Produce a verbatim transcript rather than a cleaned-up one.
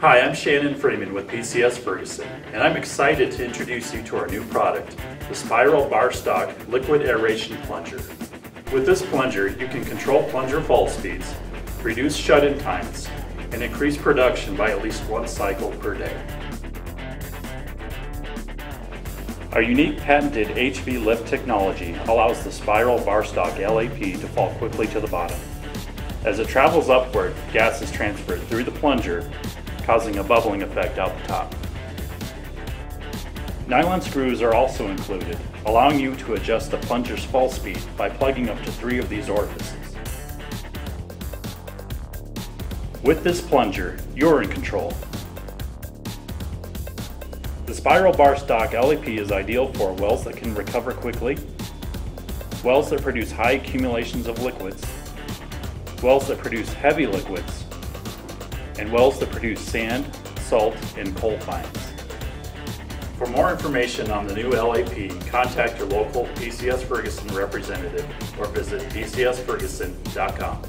Hi, I'm Shannon Freeman with P C S Ferguson, and I'm excited to introduce you to our new product, the Spiral Bar Stock Liquid Aeration Plunger. With this plunger, you can control plunger fall speeds, reduce shut-in times, and increase production by at least one cycle per day. Our unique patented H V lift technology allows the Spiral Bar Stock L A P to fall quickly to the bottom. As it travels upward, gas is transferred through the plunger, causing a bubbling effect out the top. Nylon screws are also included, allowing you to adjust the plunger's fall speed by plugging up to three of these orifices. With this plunger, you're in control. The Spiral Bar Stock L A P is ideal for wells that can recover quickly, wells that produce high accumulations of liquids, wells that produce heavy liquids, and wells that produce sand, salt, and coal fines. For more information on the new L A P, contact your local P C S Ferguson representative or visit P C S Ferguson dot com.